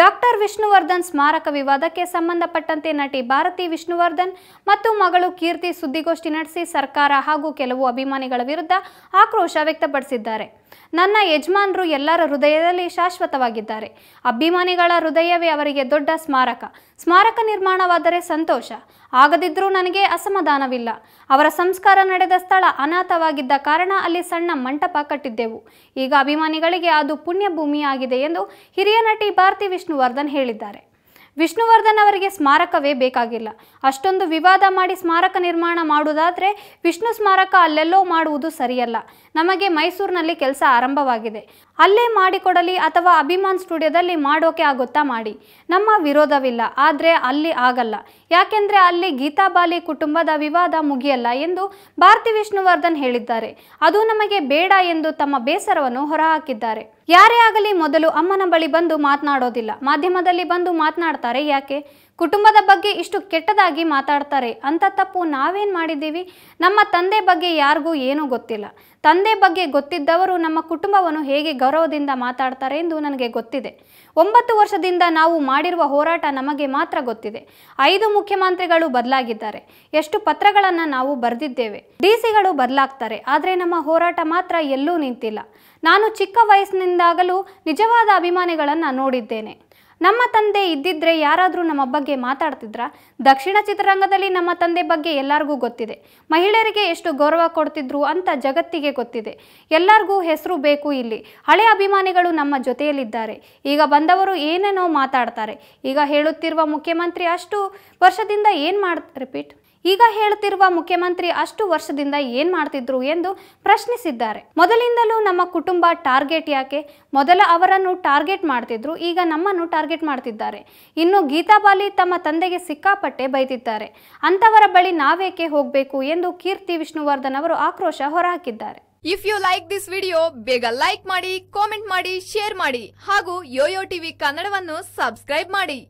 Doctor Vishnuvardhan ಸ್ಮಾರಕ ವಿವಾದಕ್ಕೆ ಸಂಬಂಧಪಟ್ಟಂತೆ ನಟಿ ಭಾರತಿ ವಿಷ್ಣುವರ್ಧನ್ ಮತ್ತು ಮಗಳು ಕೀರ್ತಿ ಸುದ್ದಿಗೋಷ್ಠಿ ನಡೆಸಿ ಸರ್ಕಾರ ಹಾಗೂ ಕೆಲವು ಅಭಿಮಾನಿಗಳ ವಿರುದ್ಧ ಆಕ್ರೋಶ ವ್ಯಕ್ತಪಡಿಸಿದ್ದಾರೆ. ನನ್ನ ಯಜಮಾನರು ಎಲ್ಲರ ಹೃದಯದಲ್ಲಿ ಶಾಶ್ವತವಾಗಿದ್ದಾರೆ. ಅಭಿಮಾನಿಗಳ ಹೃದಯವೇ ಅವರಿಗೆ ದೊಡ್ಡ ಸ್ಮಾರಕ. ಸ್ಮಾರಕ ನಿರ್ಮಾಣವಾದರೆ ಸಂತೋಷ, ಆಗದಿದ್ರೂ ನನಗೆ ಅಸಮಾಧಾನವಿಲ್ಲ. ಅವರ ಸಂಸ್ಕಾರ ನಡೆದ ಸ್ಥಳ ಅನಾಥವಾಗಿದ್ದ ಕಾರಣ ಅಲ್ಲಿ ಸಣ್ಣ ಮಂಟಪ ಕಟ್ಟಿದ್ದೆವು. ಈಗ ಅಭಿಮಾನಿಗಳಿಗೆ ಅದು ಪುಣ್ಯ ಭೂಮಿಯಾಗಿದೆ ಎಂದು ಹಿರಿಯ ನಟಿ ಭಾರತಿ ವಿಷ್ಣುವರ್ಧನ್ ಹೇಳಿದ್ದಾರೆ. ವಿಷ್ಣುವರ್ಧನ್ ಅವರಿಗೆ ಸ್ಮಾರಕವೇ ಬೇಕಾಗಿಲ್ಲ. ಅಷ್ಟೊಂದು ವಿವಾದ ಮಾಡಿ ಸ್ಮಾರಕ ನಿರ್ಮಾಣ ಮಾಡುವುದಾದರೆ ವಿಷ್ಣು ಸ್ಮಾರಕ ಅಲ್ಲೆಲ್ಲೋ ಮಾಡುವುದು ಸರಿಯಲ್ಲ. ನಮಗೆ ಮೈಸೂರಿನಲ್ಲಿ ಕೆಲಸ ಆರಂಭವಾಗಿದೆ, ಅಲ್ಲೇ ಮಾಡಿಕೊಡಲಿ ಅಥವಾ ಅಭಿಮಾನ್ ಸ್ಟುಡಿಯೋದಲ್ಲಿ ಮಾಡೋಕೆ ಆಗುತ್ತಾ ಮಾಡಿ. ನಮ್ಮ ವಿರೋಧವಿಲ್ಲ, ಆದರೆ ಅಲ್ಲಿ ಆಗಲ್ಲ, ಯಾಕೆಂದರೆ ಅಲ್ಲಿ ಗೀತಾ ಬಾಲಿ ಕುಟುಂಬದ ವಿವಾದ ಮುಗಿಯಲ್ಲ ಎಂದು ಭಾರತಿ ವಿಷ್ಣುವರ್ಧನ್ ಹೇಳಿದ್ದಾರೆ. ಅದು ನಮಗೆ ಬೇಡ ಎಂದು ತಮ್ಮ ಬೇಸರವನ್ನು ಹೊರಹಾಕಿದ್ದಾರೆ. ಯಾರೇ ಆಗಲಿ ಮೊದಲು ಅಮ್ಮನ ಬಳಿ ಬಂದು ಮಾತನಾಡೋದಿಲ್ಲ, ಮಾಧ್ಯಮದಲ್ಲಿ ಬಂದು ಮಾತನಾಡ್ತಾರೆ. ಯಾಕೆ ಕುಟುಂಬದ ಬಗ್ಗೆ ಇಷ್ಟು ಕೆಟ್ಟದಾಗಿ ಮಾತಾಡ್ತಾರೆ? ಅಂಥ ತಪ್ಪು ನಾವೇನು ಮಾಡಿದ್ದೀವಿ? ನಮ್ಮ ತಂದೆ ಬಗ್ಗೆ ಯಾರಿಗೂ ಏನೂ ಗೊತ್ತಿಲ್ಲ. ತಂದೆ ಬಗ್ಗೆ ಗೊತ್ತಿದ್ದವರು ನಮ್ಮ ಕುಟುಂಬವನ್ನು ಹೇಗೆ ಗೌರವದಿಂದ ಮಾತಾಡ್ತಾರೆ ಎಂದು ನನಗೆ ಗೊತ್ತಿದೆ. 9 ವರ್ಷದಿಂದ ನಾವು ಮಾಡಿರುವ ಹೋರಾಟ ನಮಗೆ ಮಾತ್ರ ಗೊತ್ತಿದೆ. 5 ಮುಖ್ಯಮಂತ್ರಿಗಳು ಬದಲಾಗಿದ್ದಾರೆ, ಎಷ್ಟು ಪತ್ರಗಳನ್ನು ನಾವು ಬರೆದಿದ್ದೇವೆ. ಡಿಸಿಗಳು ಬದಲಾಗ್ತಾರೆ, ಆದರೆ ನಮ್ಮ ಹೋರಾಟ ಮಾತ್ರ ಎಲ್ಲೂ ನಿಂತಿಲ್ಲ. ನಾನು ಚಿಕ್ಕ ವಯಸ್ಸಿನಿಂದಾಗಲೂ ನಿಜವಾದ ಅಭಿಮಾನಿಗಳನ್ನು ನೋಡಿದ್ದೇನೆ. ನಮ್ಮ ತಂದೆ ಇದ್ದಿದ್ರೆ ಯಾರಾದರೂ ನಮ್ಮ ಬಗ್ಗೆ ಮಾತಾಡ್ತಿದ್ರಾ? ದಕ್ಷಿಣ ಚಿತ್ರರಂಗದಲ್ಲಿ ನಮ್ಮ ತಂದೆ ಬಗ್ಗೆ ಎಲ್ಲರಿಗೂ ಗೊತ್ತಿದೆ. ಮಹಿಳೆಯರಿಗೆ ಎಷ್ಟು ಗೌರವ ಕೊಡ್ತಿದ್ರು ಅಂತ ಜಗತ್ತಿಗೆ ಗೊತ್ತಿದೆ. ಎಲ್ಲರಿಗೂ ಹೆಸರು ಬೇಕು. ಇಲ್ಲಿ ಹಳೆ ಅಭಿಮಾನಿಗಳು ನಮ್ಮ ಜೊತೆಯಲ್ಲಿದ್ದಾರೆ. ಈಗ ಬಂದವರು ಏನೇನೋ ಮಾತಾಡ್ತಾರೆ. ಈಗ ಹೇಳುತ್ತಿರುವ ಮುಖ್ಯಮಂತ್ರಿ ಅಷ್ಟು ವರ್ಷದಿಂದ ಏನು ಮಾಡ್ತಿದ್ರು ಎಂದು ಪ್ರಶ್ನಿಸಿದ್ದಾರೆ. ಮೊದಲಿಂದಲೂ ನಮ್ಮ ಕುಟುಂಬ ಟಾರ್ಗೆಟ್. ಯಾಕೆ ಮೊದಲ ಅವರನ್ನು ಟಾರ್ಗೆಟ್ ಮಾಡ್ತಿದ್ರು, ಈಗ ನಮ್ಮನ್ನು ಟಾರ್ಗೆಟ್ ಮಾಡ್ತಿದ್ದಾರೆ. ಇನ್ನು ಗೀತಾ ಬಾಲಿ ತಮ್ಮ ತಂದೆಗೆ ಸಿಕ್ಕಾಪಟ್ಟೆ ಬೈತಿದ್ದಾರೆ. ಅಂತವರ ಬಳಿ ನಾವೇಕೆ ಹೋಗಬೇಕು ಎಂದು ಕೀರ್ತಿ ವಿಷ್ಣುವರ್ಧನ್ ಅವರು ಆಕ್ರೋಶ ಹೊರಹಾಕಿದ್ದಾರೆ. If you like this video, ಬೇಗ ಲೈಕ್ ಮಾಡಿ, ಕಾಮೆಂಟ್ ಮಾಡಿ, ಶೇರ್ ಮಾಡಿ ಹಾಗೂ ಯೋಯೋ ಟಿವಿ ಕನ್ನಡವನ್ನು ಸಬ್ಸ್ಕ್ರೈಬ್ ಮಾಡಿ.